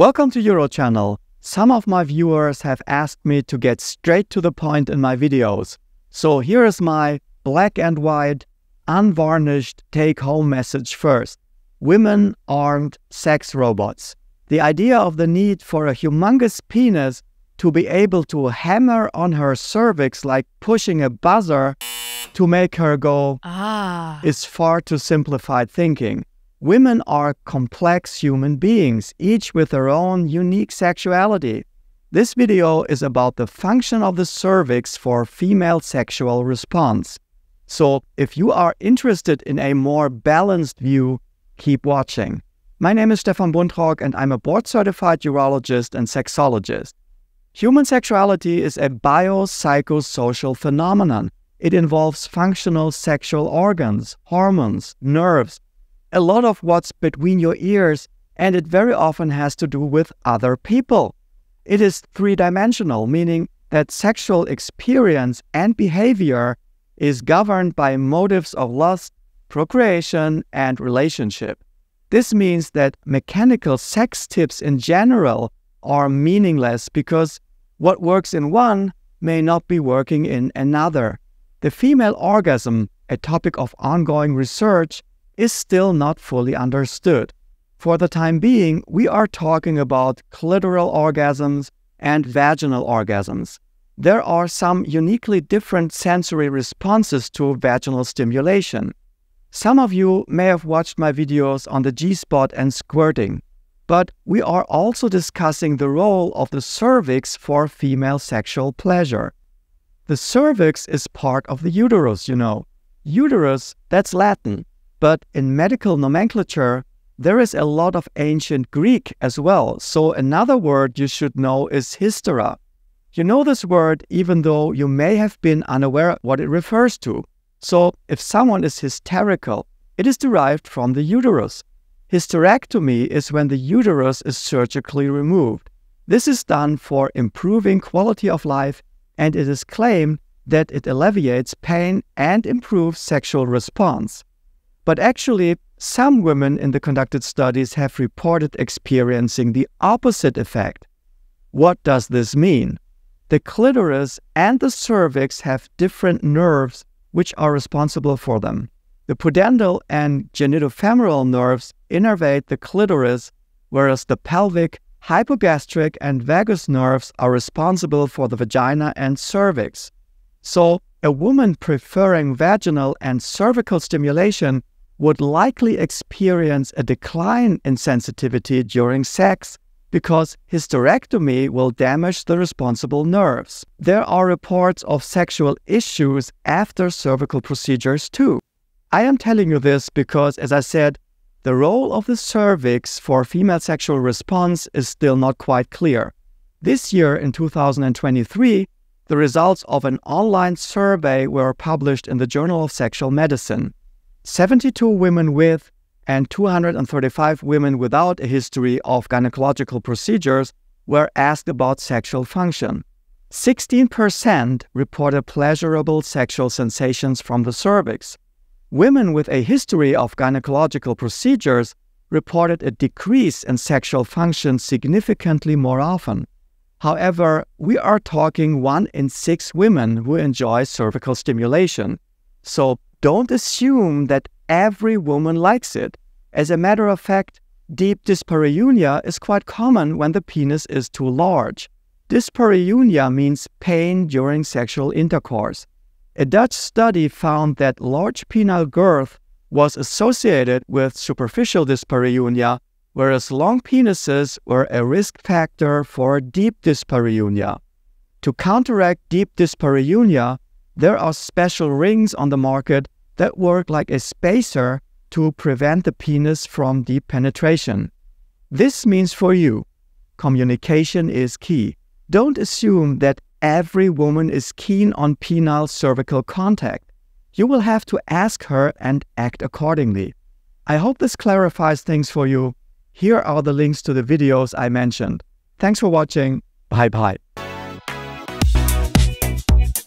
Welcome to UroChannel. Some of my viewers have asked me to get straight to the point in my videos. So here is my black and white, unvarnished take-home message first. Women aren't sex robots. The idea of the need for a humongous penis to be able to hammer on her cervix like pushing a buzzer to make her go is far too simplified thinking. Women are complex human beings, each with their own unique sexuality. This video is about the function of the cervix for female sexual response. So if you are interested in a more balanced view, keep watching. My name is Stefan Buntrock and I'm a board-certified urologist and sexologist. Human sexuality is a biopsychosocial phenomenon. It involves functional sexual organs, hormones, nerves, a lot of what's between your ears, and it very often has to do with other people. It is three-dimensional, meaning that sexual experience and behavior is governed by motives of lust, procreation, and relationship. This means that mechanical sex tips in general are meaningless because what works in one may not be working in another. The female orgasm, a topic of ongoing research, is still not fully understood. For the time being, we are talking about clitoral orgasms and vaginal orgasms. There are some uniquely different sensory responses to vaginal stimulation. Some of you may have watched my videos on the G-spot and squirting, but we are also discussing the role of the cervix for female sexual pleasure. The cervix is part of the uterus, you know. Uterus, that's Latin. But in medical nomenclature, there is a lot of ancient Greek as well, so another word you should know is hystera. You know this word even though you may have been unaware what it refers to. So if someone is hysterical, it is derived from the uterus. Hysterectomy is when the uterus is surgically removed. This is done for improving quality of life, and it is claimed that it alleviates pain and improves sexual response. But actually, some women in the conducted studies have reported experiencing the opposite effect. What does this mean? The clitoris and the cervix have different nerves which are responsible for them. The pudendal and genitofemoral nerves innervate the clitoris, whereas the pelvic, hypogastric, and vagus nerves are responsible for the vagina and cervix. So, a woman preferring vaginal and cervical stimulation would likely experience a decline in sensitivity during sex because hysterectomy will damage the responsible nerves. There are reports of sexual issues after cervical procedures too. I am telling you this because, as I said, the role of the cervix for female sexual response is still not quite clear. This year in 2023, the results of an online survey were published in the Journal of Sexual Medicine. 72 women with and 235 women without a history of gynecological procedures were asked about sexual function. 16% reported pleasurable sexual sensations from the cervix. Women with a history of gynecological procedures reported a decrease in sexual function significantly more often. However, we are talking 1 in 6 women who enjoy cervical stimulation. So don't assume that every woman likes it. As a matter of fact, deep dyspareunia is quite common when the penis is too large. Dyspareunia means pain during sexual intercourse. A Dutch study found that large penile girth was associated with superficial dyspareunia, whereas long penises were a risk factor for deep dyspareunia. To counteract deep dyspareunia, there are special rings on the market that work like a spacer to prevent the penis from deep penetration. This means for you, communication is key. Don't assume that every woman is keen on penile cervical contact. You will have to ask her and act accordingly. I hope this clarifies things for you. Here are the links to the videos I mentioned. Thanks for watching. Bye bye.